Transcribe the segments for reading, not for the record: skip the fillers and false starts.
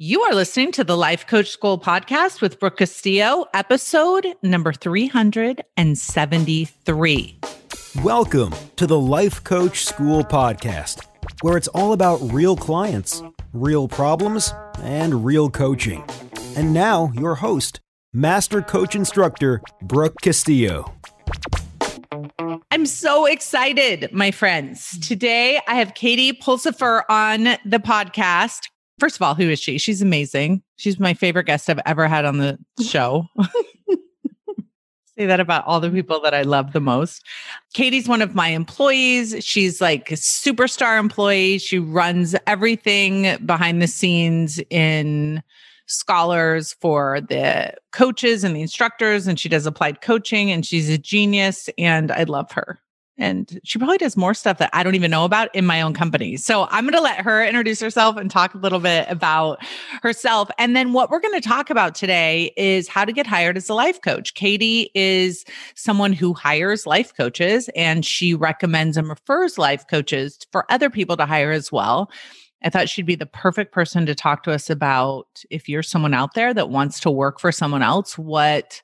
You are listening to the Life Coach School podcast with Brooke Castillo, episode number 373. Welcome to the Life Coach School podcast, where it's all about real clients, real problems, and real coaching. And now, your host, Master Coach Instructor, Brooke Castillo. I'm so excited, my friends. Today, I have Katie Pulsifer on the podcast. First of all, who is she? She's amazing. She's my favorite guest I've ever had on the show. Say that about all the people that I love the most. Katie's one of my employees. She's like a superstar employee. She runs everything behind the scenes in Scholars for the coaches and the instructors, and she does applied coaching, and she's a genius, and I love her. And she probably does more stuff that I don't even know about in my own company. So I'm going to let her introduce herself and talk a little bit about herself. And then what we're going to talk about today is how to get hired as a life coach. Katie is someone who hires life coaches, and she recommends and refers life coaches for other people to hire as well. I thought she'd be the perfect person to talk to us about if you're someone out there that wants to work for someone else, what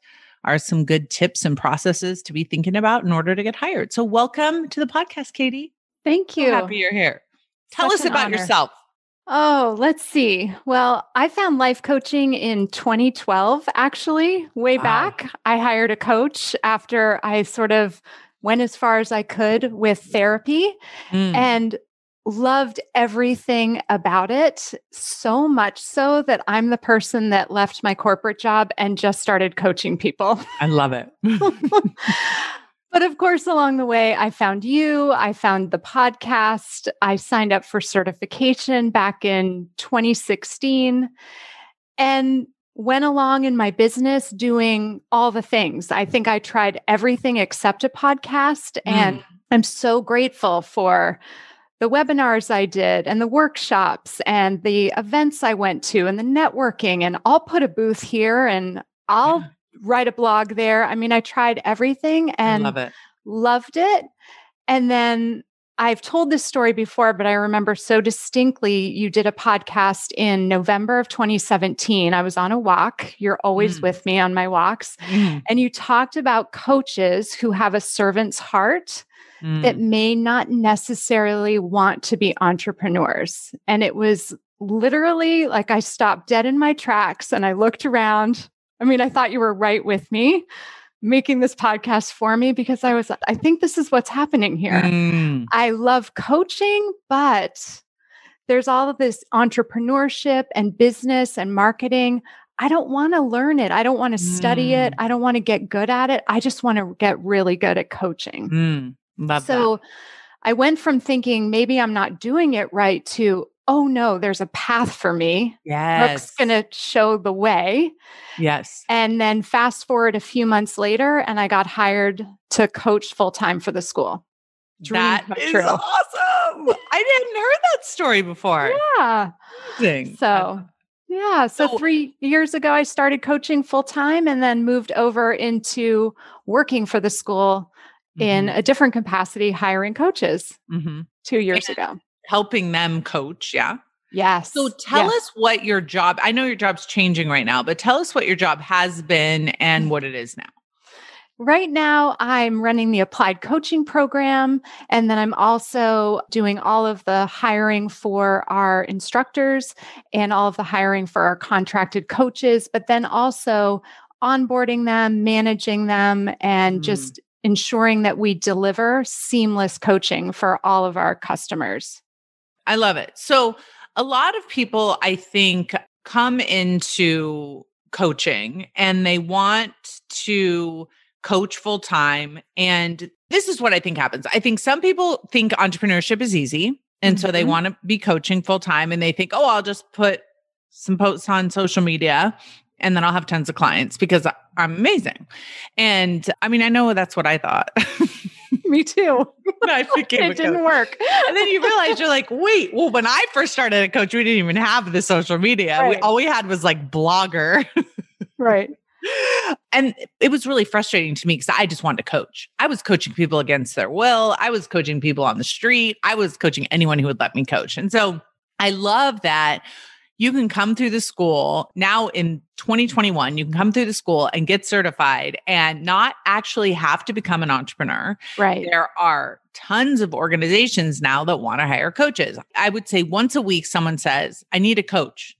are some good tips and processes to be thinking about in order to get hired. So welcome to the podcast, Katie. Thank you. So happy you're here. Tell us about yourself. Oh, let's see. Well, I found life coaching in 2012, actually, way back. I hired a coach after I sort of went as far as I could with therapy and loved everything about it, so much so that I'm the person that left my corporate job and just started coaching people. I love it. But of course, along the way, I found you, I found the podcast, I signed up for certification back in 2016 and went along in my business doing all the things. I think I tried everything except a podcast, and I'm so grateful for the webinars I did and the workshops and the events I went to and the networking, and I'll put a booth here and I'll write a blog there. I mean, I tried everything and loved it. And then I've told this story before, but I remember so distinctly you did a podcast in November of 2017. I was on a walk. You're always with me on my walks. And you talked about coaches who have a servant's heart that may not necessarily want to be entrepreneurs. And it was literally like I stopped dead in my tracks and I looked around. I mean, I thought you were right with me making this podcast for me, because I think this is what's happening here. I love coaching, but there's all of this entrepreneurship and business and marketing. I don't want to learn it. I don't want to study it. I don't want to get good at it. I just want to get really good at coaching. Love that. I went from thinking maybe I'm not doing it right to, oh no, there's a path for me. Brooke's going to show the way. And then fast forward a few months later, and I got hired to coach full-time for the school. Dream come true. Awesome. I hadn't heard that story before. So 3 years ago, I started coaching full-time and then moved over into working for the school in a different capacity, hiring coaches 2 years ago. Helping them coach. So tell us what your job, I know your job's changing right now, but tell us what your job has been and what it is now. Right now, I'm running the applied coaching program. And then I'm also doing all of the hiring for our instructors and all of the hiring for our contracted coaches, but then also onboarding them, managing them, and just ensuring that we deliver seamless coaching for all of our customers. I love it. So a lot of people, I think, come into coaching and they want to coach full-time. And this is what I think happens. I think some people think entrepreneurship is easy. And so they want to be coaching full-time and they think, oh, I'll just put some posts on social media and then I'll have tons of clients because I'm amazing. And I mean, I know that's what I thought. Me too. It didn't work. And then you realize you're like, wait, well, when I first started a coach, we didn't even have the social media. All we had was like Blogger. And it was really frustrating to me because I just wanted to coach. I was coaching people against their will. I was coaching people on the street. I was coaching anyone who would let me coach. And so I love that you can come through the school now in 2021, you can come through the school and get certified and not actually have to become an entrepreneur. Right. There are tons of organizations now that want to hire coaches. I would say once a week, someone says, I need a coach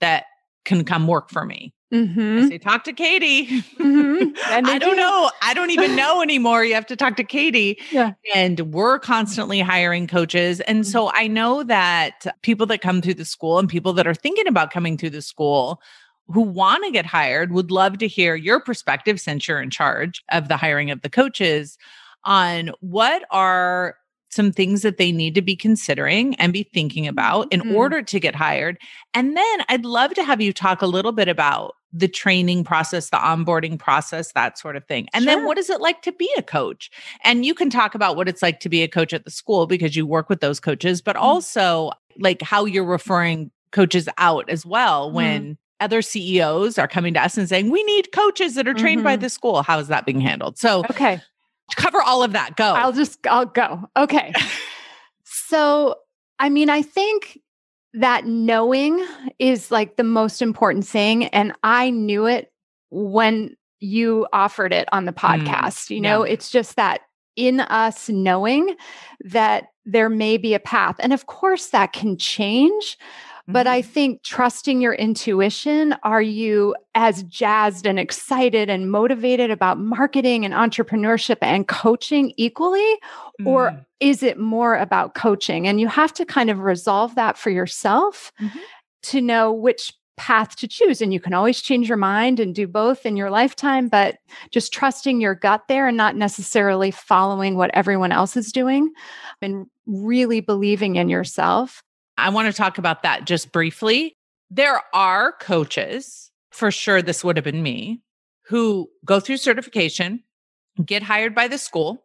that can come work for me. Mm-hmm. I say, talk to Katie. Mm-hmm. I don't know. I don't even know anymore. You have to talk to Katie. Yeah. And we're constantly hiring coaches. And so I know that people that come through the school and people that are thinking about coming through the school who want to get hired would love to hear your perspective, since you're in charge of the hiring of the coaches, on what are some things that they need to be considering and be thinking about in order to get hired. And then I'd love to have you talk a little bit about the training process, the onboarding process, that sort of thing. And then what is it like to be a coach? And you can talk about what it's like to be a coach at the school because you work with those coaches, but also like how you're referring coaches out as well when other CEOs are coming to us and saying, we need coaches that are trained by the school. How is that being handled? So, okay. Cover all of that. Go. I'll go. Okay. So, I mean, I think that knowing is like the most important thing. And I knew it when you offered it on the podcast. You know, it's just that in us knowing that there may be a path. And of course that can change. But I think trusting your intuition, are you as jazzed and excited and motivated about marketing and entrepreneurship and coaching equally, or is it more about coaching? And you have to kind of resolve that for yourself to know which path to choose. And you can always change your mind and do both in your lifetime, but just trusting your gut there and not necessarily following what everyone else is doing and really believing in yourself. I want to talk about that just briefly. There are coaches, for sure this would have been me, who go through certification, get hired by the school,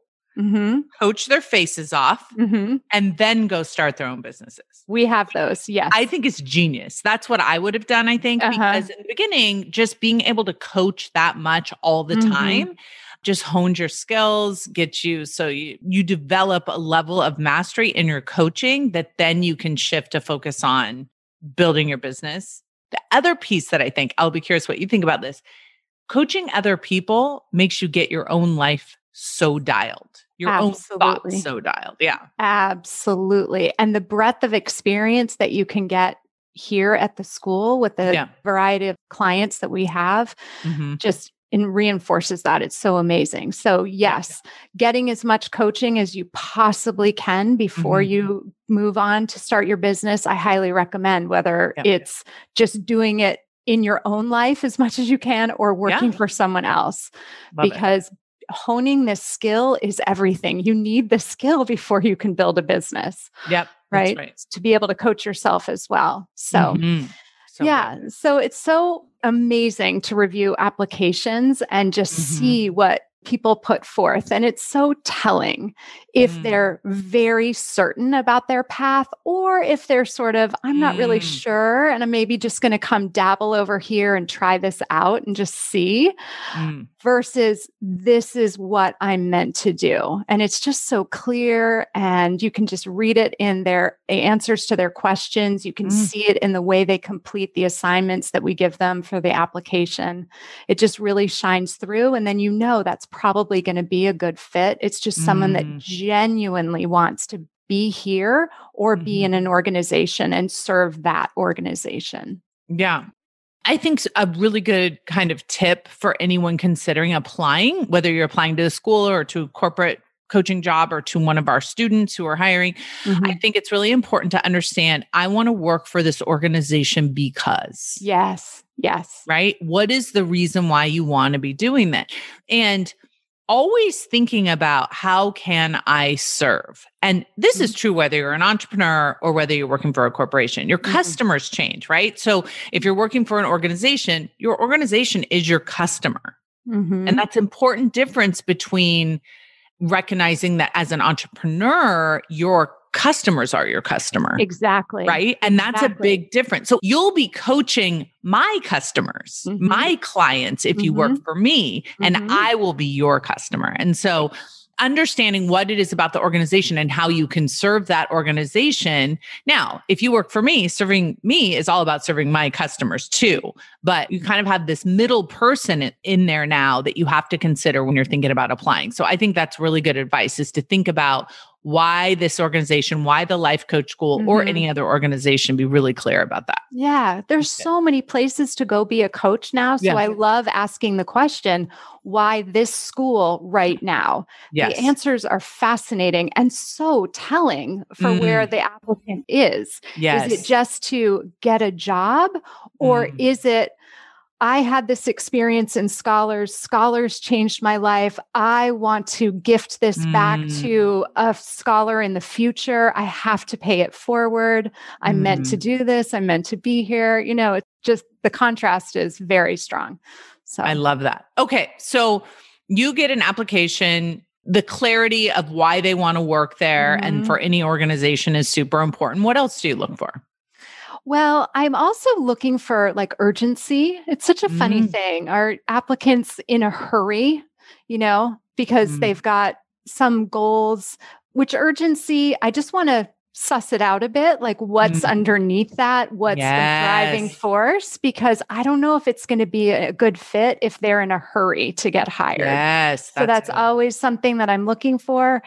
coach their faces off, and then go start their own businesses. We have those, yes. I think it's genius. That's what I would have done, I think, because in the beginning, just being able to coach that much all the time just honed your skills, get you so you develop a level of mastery in your coaching that then you can shift to focus on building your business. The other piece that I think, I'll be curious what you think about this, coaching other people makes you get your own life so dialed, your own thoughts so dialed. Yeah. Absolutely. And the breadth of experience that you can get here at the school with the variety of clients that we have just and reinforces that. It's so amazing. So yes, getting as much coaching as you possibly can before you move on to start your business, I highly recommend, whether it's just doing it in your own life as much as you can or working for someone else. Love because it. Honing this skill is everything. You need the skill before you can build a business. Yep. Right? Right. To be able to coach yourself as well. So So it's so amazing to review applications and just see what people put forth. And it's so telling if they're very certain about their path, or if they're sort of, I'm not really sure, and I'm maybe just going to come dabble over here and try this out and just see, versus this is what I'm meant to do. And it's just so clear. And you can just read it in their answers to their questions. You can see it in the way they complete the assignments that we give them for the application. It just really shines through. And then you know that's probably going to be a good fit. It's just someone that genuinely wants to be here or be in an organization and serve that organization. Yeah. I think a really good kind of tip for anyone considering applying, whether you're applying to the school or to a corporate coaching job or to one of our students who are hiring, I think it's really important to understand, I want to work for this organization because. Yes. Yes. Right? What is the reason why you want to be doing that? And always thinking about, how can I serve? And this is true whether you're an entrepreneur or whether you're working for a corporation. Your customers change, right? So if you're working for an organization, your organization is your customer. And that's an important difference between recognizing that as an entrepreneur, your customers are your customer. Exactly. Right? And that's a big difference. So you'll be coaching my customers, my clients, if you work for me, and I will be your customer. And so understanding what it is about the organization and how you can serve that organization. Now, if you work for me, serving me is all about serving my customers too. But you kind of have this middle person in there now that you have to consider when you're thinking about applying. So I think that's really good advice, is to think about why this organization, why the Life Coach School or any other organization, be really clear about that. Yeah. There's so many places to go be a coach now. So I love asking the question, why this school right now? The answers are fascinating and so telling for where the applicant is. Is it just to get a job, or is it, I had this experience in Scholars. Scholars changed my life. I want to gift this back to a scholar in the future. I have to pay it forward. I'm meant to do this. I'm meant to be here. You know, it's just, the contrast is very strong. So I love that. Okay. So you get an application. The clarity of why they want to work there and for any organization is super important. What else do you look for? Well, I'm also looking for like urgency. It's such a funny thing. Are applicants in a hurry, you know, because they've got some goals, which urgency, I just want to suss it out a bit. Like what's underneath that? What's the driving force? Because I don't know if it's going to be a good fit if they're in a hurry to get hired. So that's always something that I'm looking for.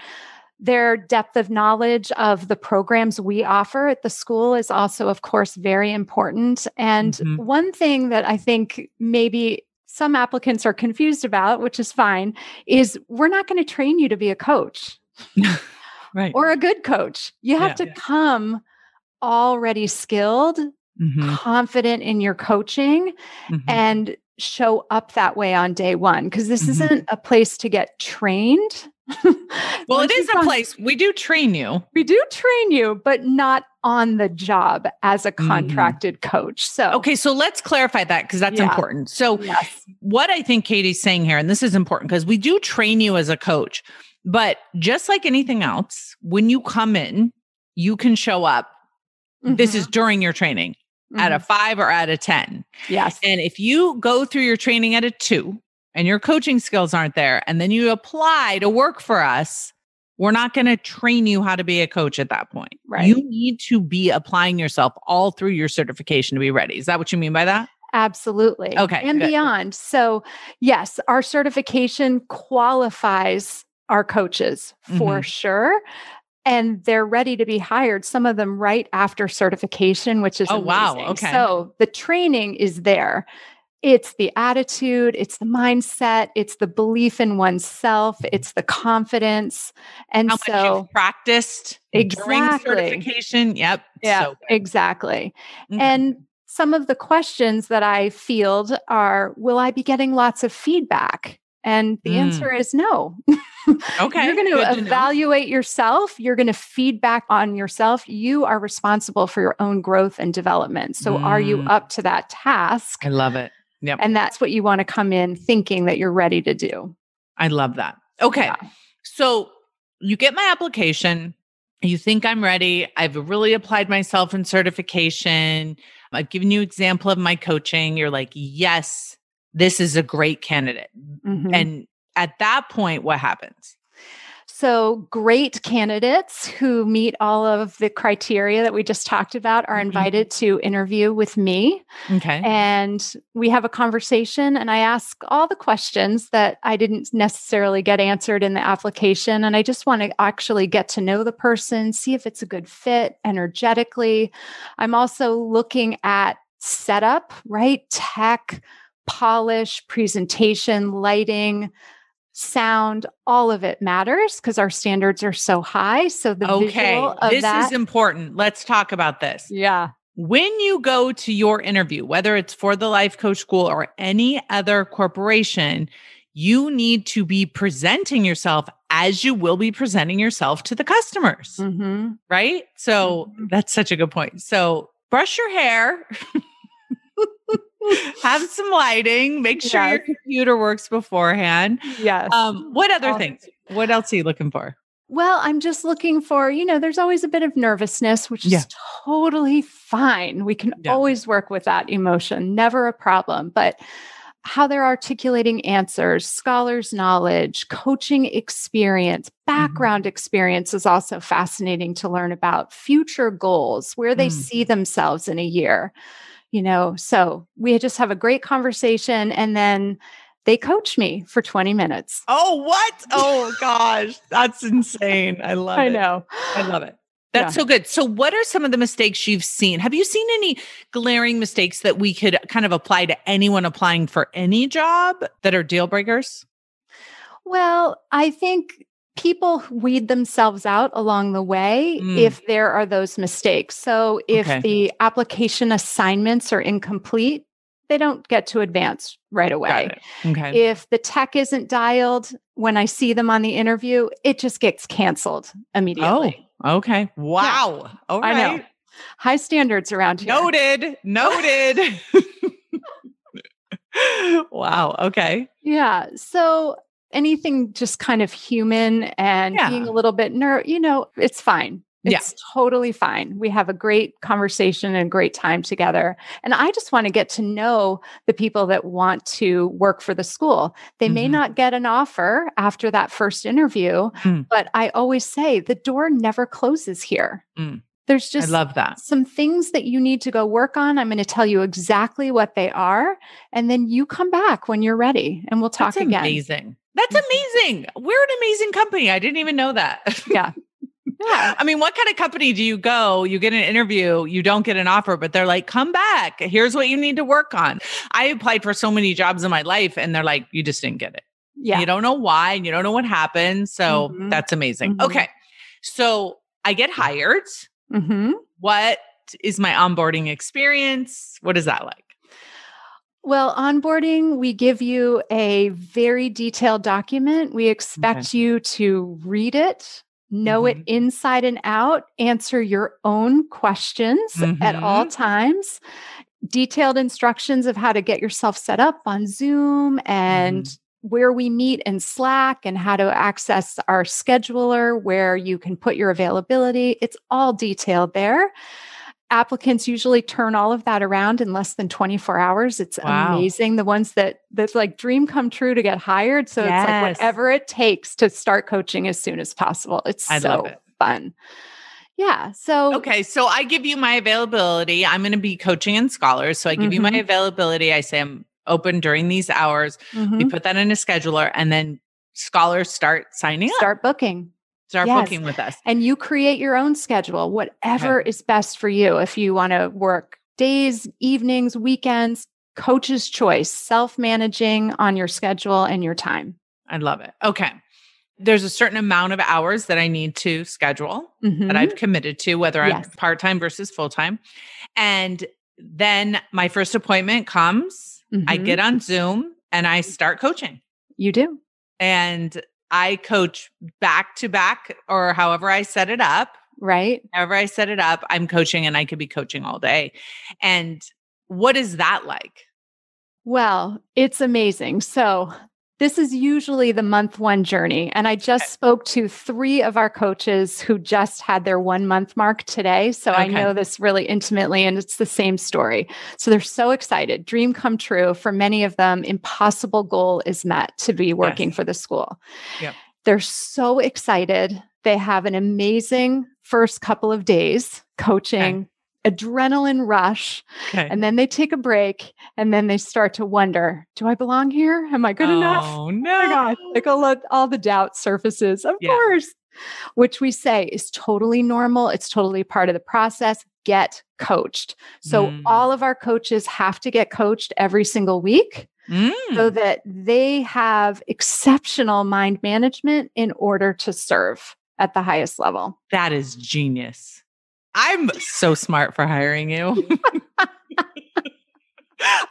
Their depth of knowledge of the programs we offer at the school is also, of course, very important. And one thing that I think maybe some applicants are confused about, which is fine, is we're not going to train you to be a coach or a good coach. You have to come already skilled, confident in your coaching, and show up that way on day one, because this isn't a place to get trained. Well, it is a place. We do train you. We do train you, but not on the job as a contracted coach. So, okay. So let's clarify that, because that's important. So what I think Katie's saying here, and this is important, because we do train you as a coach, but just like anything else, when you come in, you can show up. This is during your training at a 5 or at a 10. And if you go through your training at a 2, and your coaching skills aren't there, and then you apply to work for us, we're not going to train you how to be a coach at that point. You need to be applying yourself all through your certification to be ready. Is that what you mean by that? Absolutely. Okay. And beyond. So yes, our certification qualifies our coaches for sure. And they're ready to be hired, some of them right after certification, which is amazing. So the training is there. It's the attitude, it's the mindset, it's the belief in oneself, it's the confidence. And how so much you've practiced during certification. And some of the questions that I field are, will I be getting lots of feedback? And the answer is no. You're going to evaluate yourself. You're going to feedback on yourself. You are responsible for your own growth and development. So are you up to that task? I love it. Yep. And that's what you want to come in thinking that you're ready to do. I love that. Okay. Yeah. So you get my application. You think I'm ready. I've really applied myself in certification. I've given you an example of my coaching. You're like, yes, this is a great candidate. And at that point, what happens? So great candidates who meet all of the criteria that we just talked about are invited to interview with me. And we have a conversation, and I ask all the questions that I didn't necessarily get answered in the application. And I just want to actually get to know the person, see if it's a good fit energetically. I'm also looking at setup, right? Tech, polish, presentation, lighting, sound, all of it matters because our standards are so high. So the visual of this is important. Let's talk about this. When you go to your interview, whether it's for the Life Coach School or any other corporation, you need to be presenting yourself as you will be presenting yourself to the customers, right? So that's such a good point. So brush your hair. Have some lighting. Make sure your computer works beforehand. What other things? What else are you looking for? Well, I'm just looking for, you know, there's always a bit of nervousness, which is totally fine. We can always work with that emotion. Never a problem. But how they're articulating answers, scholars' knowledge, coaching experience, background experience is also fascinating to learn about, future goals, where they see themselves in a year, you know. So we just have a great conversation, and then they coach me for 20 minutes. Oh, what? Oh, gosh. That's insane. I love it. I know. I love it. That's so good. So what are some of the mistakes you've seen? Have you seen any glaring mistakes that we could kind of apply to anyone applying for any job that are deal breakers? Well, I think people weed themselves out along the way if there are those mistakes. So if the application assignments are incomplete, they don't get to advance right away. Okay. If the tech isn't dialed when I see them on the interview, it just gets canceled immediately. Oh, okay. Wow. Yeah. All right. I know. High standards around here. Noted. Wow. Okay. Yeah. So anything just kind of human and being a little bit it's fine. It's totally fine. We have a great conversation and great time together. And I just want to get to know the people that want to work for the school. They may not get an offer after that first interview, but I always say the door never closes here. There's just some things that you need to go work on. I'm going to tell you exactly what they are. And then you come back when you're ready and we'll talk again. That's amazing. We're an amazing company. I didn't even know that. Yeah. I mean, what kind of company do you go? You get an interview, you don't get an offer, but they're like, come back. Here's what you need to work on. I applied for so many jobs in my life and they're like, you just didn't get it. Yeah. You don't know why and you don't know what happened. So that's amazing. Okay. So I get hired. What is my onboarding experience? What is that like? Well, onboarding, we give you a very detailed document. We expect you to read it, know it inside and out, answer your own questions at all times, detailed instructions of how to get yourself set up on Zoom and where we meet in Slack and how to access our scheduler, where you can put your availability. It's all detailed there. Applicants usually turn all of that around in less than 24 hours. It's amazing. The ones that's like dream come true to get hired. So it's like whatever it takes to start coaching as soon as possible. I love it. Fun. Yeah. So, okay. So I give you my availability. I'm going to be coaching in Scholars. So I give you my availability. I say I'm open during these hours. You put that in a scheduler and then Scholars start signing up. Start booking. Start booking with us. And you create your own schedule, whatever is best for you. If you want to work days, evenings, weekends, coach's choice, self-managing on your schedule and your time. I love it. Okay. There's a certain amount of hours that I need to schedule that I've committed to, whether I'm part-time versus full-time. And then my first appointment comes, I get on Zoom and I start coaching. You do. And I coach back to back or however I set it up, right? However I set it up, I'm coaching and I could be coaching all day. And what is that like? Well, it's amazing. So this is usually the month one journey. And I just spoke to three of our coaches who just had their 1 month mark today. So I know this really intimately and it's the same story. So they're so excited. Dream come true. For many of them, impossible goal is met to be working for the school. Yep. They're so excited. They have an amazing first couple of days coaching. Adrenaline rush. And then they take a break and then they start to wonder, do I belong here? Am I good enough? Oh no. Oh my God. Like all the doubt surfaces, of course, which we say is totally normal. It's totally part of the process. Get coached. So all of our coaches have to get coached every single week so that they have exceptional mind management in order to serve at the highest level. That is genius. I'm so smart for hiring you.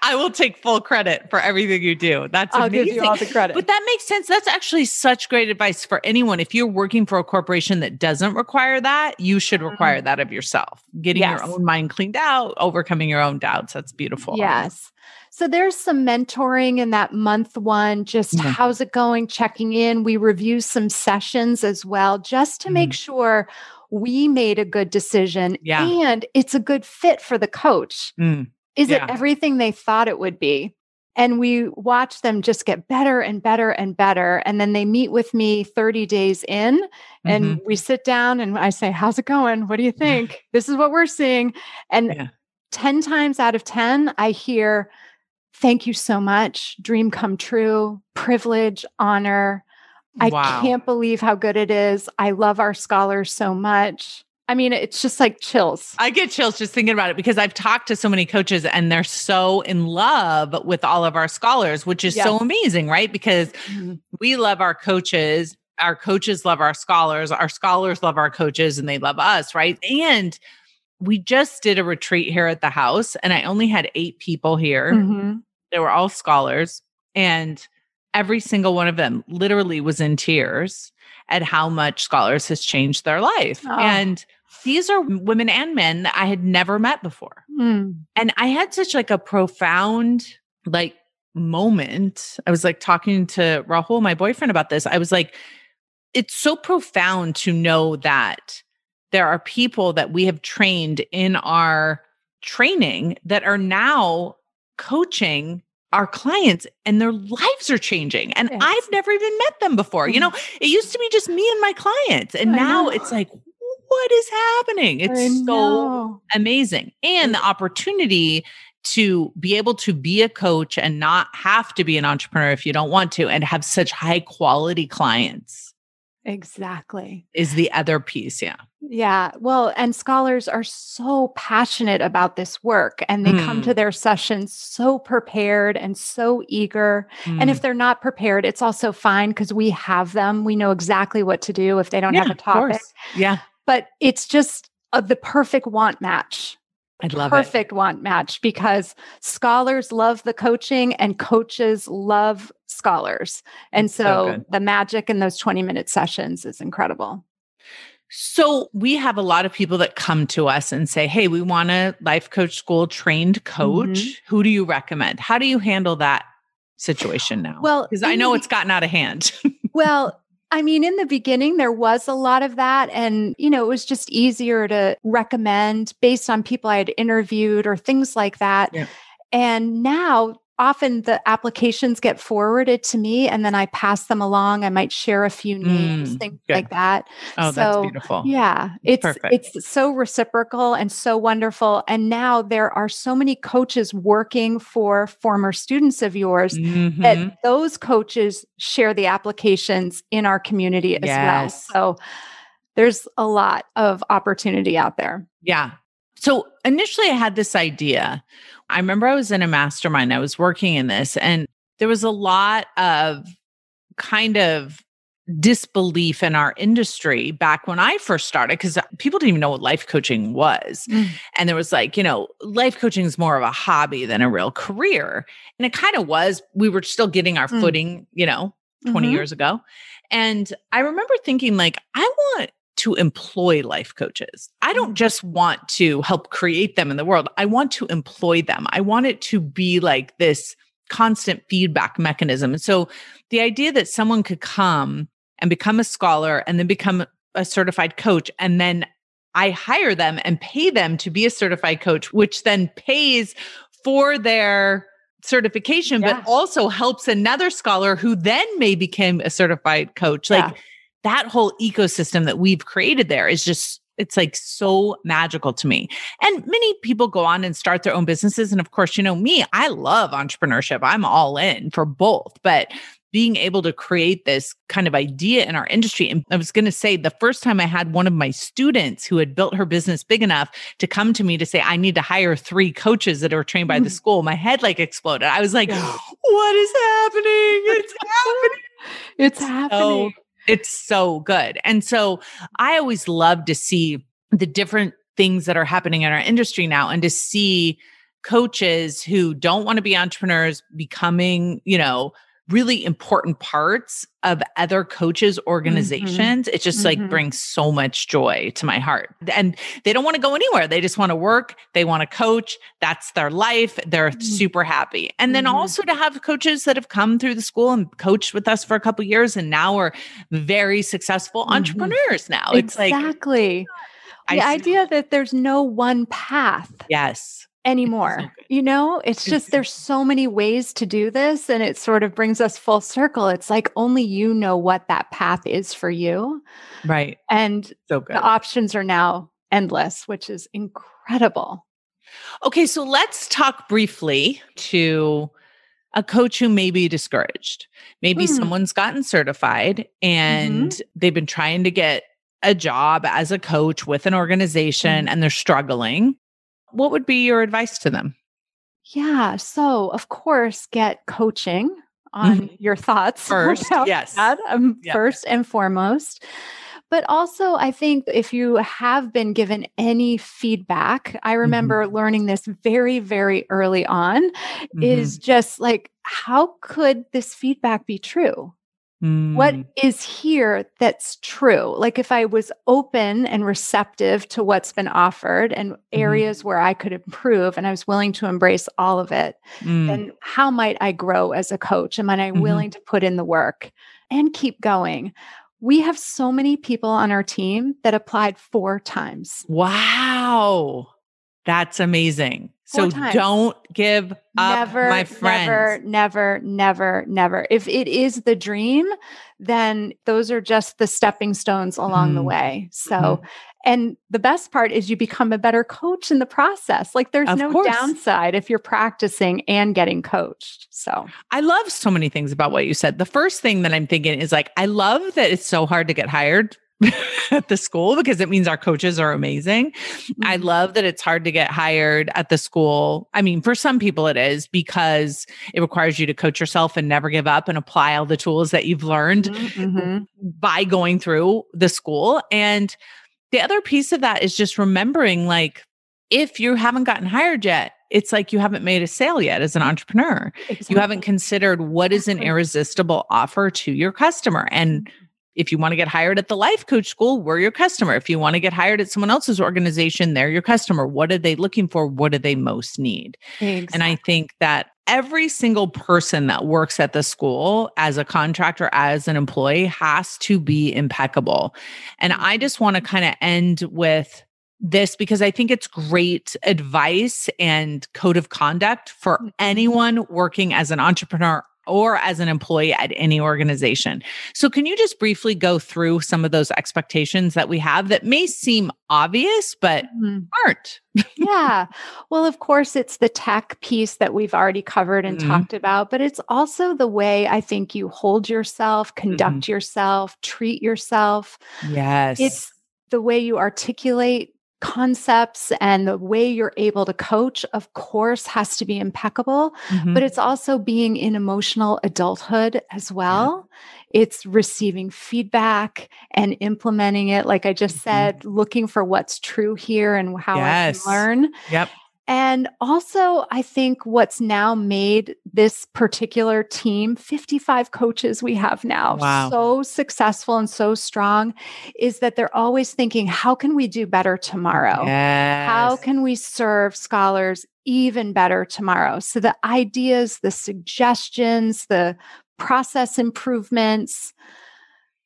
I will take full credit for everything you do. That's amazing. I'll give you all the credit. But that makes sense. That's actually such great advice for anyone. If you're working for a corporation that doesn't require that, you should require that of yourself. Getting your own mind cleaned out, overcoming your own doubts. That's beautiful. Yes. So there's some mentoring in that month one, just how's it going, checking in. We review some sessions as well, just to make sure we made a good decision and it's a good fit for the coach. Is it everything they thought it would be? And we watch them just get better and better and better. And then they meet with me 30 days in and we sit down and I say, how's it going? What do you think? This is what we're seeing. And 10 times out of 10, I hear, thank you so much. Dream come true, privilege, honor. I can't believe how good it is. I love our scholars so much. I mean, it's just like chills. I get chills just thinking about it because I've talked to so many coaches and they're so in love with all of our scholars, which is so amazing, right? Because we love our coaches love our scholars love our coaches, and they love us, right? And we just did a retreat here at the house and I only had 8 people here. They were all scholars, and every single one of them literally was in tears at how much Scholars has changed their life. And these are women and men that I had never met before. And I had such like a profound like moment. I was like talking to Rahul, my boyfriend, about this. I was like, it's so profound to know that there are people that we have trained in our training that are now coaching our clients, and their lives are changing. And I've never even met them before. You know, it used to be just me and my clients. And now it's like, what is happening? It's so amazing. And the opportunity to be able to be a coach and not have to be an entrepreneur if you don't want to, and have such high quality clients. Exactly. Is the other piece. Yeah. Yeah. Well, and scholars are so passionate about this work, and they come to their sessions so prepared and so eager. And if they're not prepared, it's also fine because we have them. We know exactly what to do if they don't have a topic. Yeah. But it's just the perfect want match. I'd love it. Perfect want match, because scholars love the coaching and coaches love scholars. And so the magic in those 20-minute sessions is incredible. So we have a lot of people that come to us and say, hey, we want a Life Coach School trained coach. Who do you recommend? How do you handle that situation now? Well, because I know it's gotten out of hand. I mean, in the beginning, there was a lot of that. And, you know, it was just easier to recommend based on people I had interviewed or things like that. Yeah. And now often the applications get forwarded to me and then I pass them along. I might share a few names, things like that. Oh, so, that's beautiful. Yeah. It's so reciprocal and so wonderful. And now there are so many coaches working for former students of yours that those coaches share the applications in our community as well. So there's a lot of opportunity out there. Yeah. So initially I had this idea. I remember I was in a mastermind. I was working in this, and there was a lot of kind of disbelief in our industry back when I first started, because people didn't even know what life coaching was. And there was like, you know, life coaching is more of a hobby than a real career. And it kind of was. We were still getting our footing, you know, 20 years ago. And I remember thinking like, I want to employ life coaches. I don't just want to help create them in the world. I want to employ them. I want it to be like this constant feedback mechanism. And so the idea that someone could come and become a scholar and then become a certified coach, and then I hire them and pay them to be a certified coach, which then pays for their certification, but also helps another scholar who then may become a certified coach. Like, that whole ecosystem that we've created there is just, it's like so magical to me. And many people go on and start their own businesses. And of course, you know me, I love entrepreneurship. I'm all in for both, but being able to create this kind of idea in our industry. And I was going to say, the first time I had one of my students who had built her business big enough to come to me to say, I need to hire 3 coaches that are trained by the school, my head like exploded. I was like, what is happening? It's happening. It's happening. It's so good. And so I always love to see the different things that are happening in our industry now, and to see coaches who don't want to be entrepreneurs becoming, you know, really important parts of other coaches' organizations. It just like brings so much joy to my heart. And they don't want to go anywhere. They just want to work. They want to coach. That's their life. They're super happy. And then also to have coaches that have come through the school and coached with us for a couple of years and now are very successful entrepreneurs now. It's like, the idea that there's no one path. anymore. You know, it's just, there's so many ways to do this, and it sort of brings us full circle. It's like, only you know what that path is for you. Right. And so good. The options are now endless, which is incredible. Okay. So let's talk briefly to a coach who may be discouraged. Maybe someone's gotten certified and they've been trying to get a job as a coach with an organization and they're struggling. What would be your advice to them? Yeah. So of course, get coaching on your thoughts first. Yes. First and foremost. But also, I think if you have been given any feedback, I remember learning this very, very early on, is just like, how could this feedback be true? What is here that's true? Like, if I was open and receptive to what's been offered and areas where I could improve, and I was willing to embrace all of it, then how might I grow as a coach? Am I willing to put in the work and keep going? We have so many people on our team that applied 4 times. Wow. That's amazing. So don't give up, my friends. Never. If it is the dream, then those are just the stepping stones along the way. So, and the best part is you become a better coach in the process. Like, there's no downside if you're practicing and getting coached. So I love so many things about what you said. The first thing that I'm thinking is like, I love that it's so hard to get hired at the school, because it means our coaches are amazing. I love that it's hard to get hired at the school. I mean, for some people it is, because it requires you to coach yourself and never give up and apply all the tools that you've learned by going through the school. And the other piece of that is just remembering, like, if you haven't gotten hired yet, it's like you haven't made a sale yet as an entrepreneur. Exactly. You haven't considered what is an irresistible offer to your customer. And if you want to get hired at the Life Coach School, we're your customer. If you want to get hired at someone else's organization, they're your customer. What are they looking for? What do they most need? Exactly. And I think that every single person that works at the school as a contractor, as an employee, has to be impeccable. And I just want to kind of end with this, because I think it's great advice and code of conduct for anyone working as an entrepreneur or as an employee at any organization. So can you just briefly go through some of those expectations that we have that may seem obvious, but aren't? Yeah. Well, of course, it's the tech piece that we've already covered and talked about, but it's also the way I think you hold yourself, conduct yourself, treat yourself. Yes. It's the way you articulate concepts, and the way you're able to coach, of course, has to be impeccable, but it's also being in emotional adulthood as well. Yeah. It's receiving feedback and implementing it. Like I just said, looking for what's true here and how I can learn. Yep. And also, I think what's now made this particular team, 55 coaches we have now, so successful and so strong, is that they're always thinking, how can we do better tomorrow? Yes. How can we serve scholars even better tomorrow? So the ideas, the suggestions, the process improvements,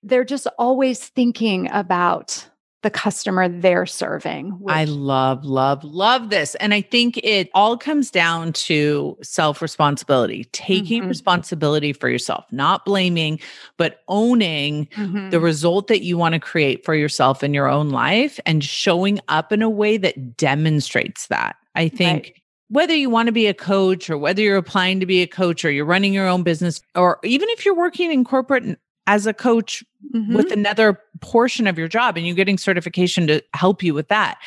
they're just always thinking about the customer they're serving. I love this. And I think it all comes down to self-responsibility, taking responsibility for yourself, not blaming, but owning the result that you want to create for yourself in your own life, and showing up in a way that demonstrates that. I think whether you want to be a coach, or whether you're applying to be a coach, or you're running your own business, or even if you're working in corporate as a coach with another portion of your job and you're getting certification to help you with that.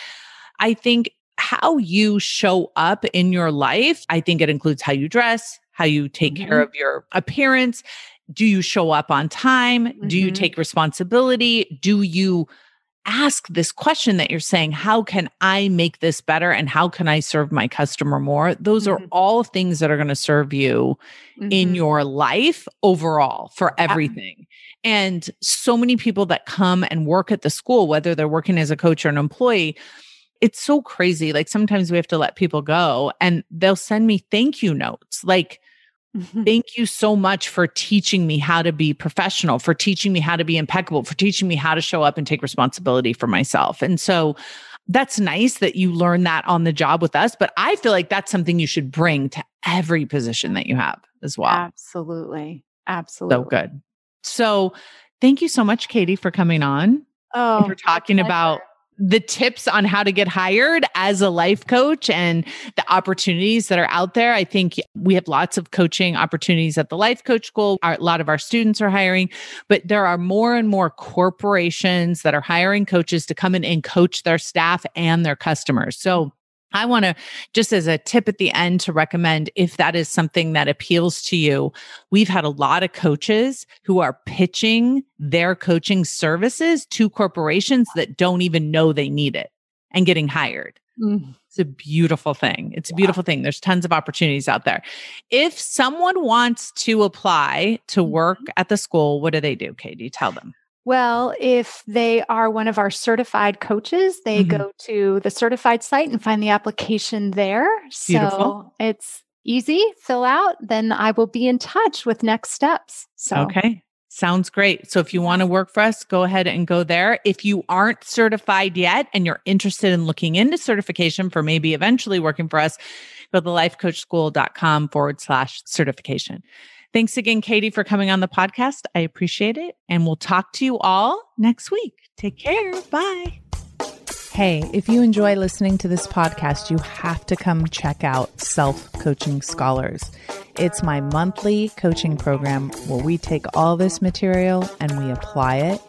I think how you show up in your life, I think it includes how you dress, how you take care of your appearance. Do you show up on time? Do you take responsibility? Do you ask this question that you're saying, how can I make this better? And how can I serve my customer more? Those are all things that are going to serve you in your life overall for everything. And so many people that come and work at the school, whether they're working as a coach or an employee, it's so crazy. Like, sometimes we have to let people go, and they'll send me thank you notes. Like, thank you so much for teaching me how to be professional, for teaching me how to be impeccable, for teaching me how to show up and take responsibility for myself. And so that's nice that you learn that on the job with us, but I feel like that's something you should bring to every position that you have as well. Absolutely. Absolutely. So good. So thank you so much, Katie, for coming on. Oh, we're talking about the tips on how to get hired as a life coach and the opportunities that are out there. I think we have lots of coaching opportunities at the Life Coach School. A lot of our students are hiring, but there are more and more corporations that are hiring coaches to come in and coach their staff and their customers. So I want to, just as a tip at the end, to recommend, if that is something that appeals to you, we've had a lot of coaches who are pitching their coaching services to corporations that don't even know they need it and getting hired. Mm-hmm. It's a beautiful thing. It's a beautiful thing. There's tons of opportunities out there. If someone wants to apply to work at the school, what do they do, Katie? Tell them. Well, if they are one of our certified coaches, they go to the certified site and find the application there. Beautiful. So it's easy, fill out, then I will be in touch with next steps. So. Okay. Sounds great. So if you want to work for us, go ahead and go there. If you aren't certified yet and you're interested in looking into certification for maybe eventually working for us, go to thelifecoachschool.com/certification. Thanks again, Katie, for coming on the podcast. I appreciate it. And we'll talk to you all next week. Take care. Bye. Hey, if you enjoy listening to this podcast, you have to come check out Self-Coaching Scholars. It's my monthly coaching program where we take all this material and we apply it.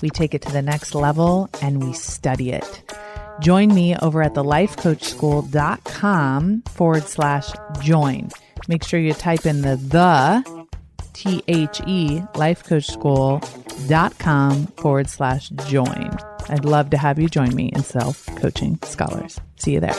We take it to the next level and we study it. Join me over at thelifecoachschool.com/join. Make sure you type in the THE lifecoachschool.com/join. I'd love to have you join me in Self-Coaching Scholars. See you there.